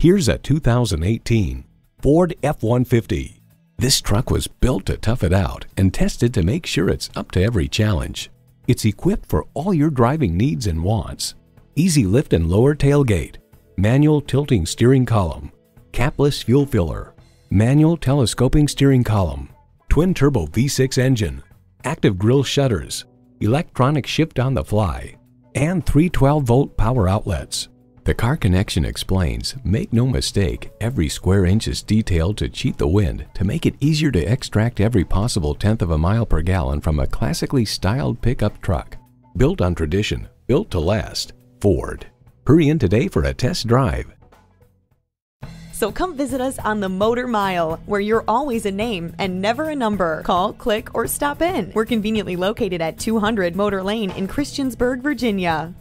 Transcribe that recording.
Here's a 2018 Ford F-150. This truck was built to tough it out and tested to make sure it's up to every challenge. It's equipped for all your driving needs and wants. Easy lift and lower tailgate, manual tilting steering column, capless fuel filler, manual telescoping steering column, twin turbo V6 engine, active grille shutters, electronic shift on the fly, and 3 12-volt power outlets. The Car Connection explains, make no mistake, every square inch is detailed to cheat the wind to make it easier to extract every possible 1/10 of a mile per gallon from a classically styled pickup truck. Built on tradition, built to last. Ford. Hurry in today for a test drive. So come visit us on the Motor Mile, where you're always a name and never a number. Call, click, or stop in. We're conveniently located at 200 Motor Lane in Christiansburg, Virginia.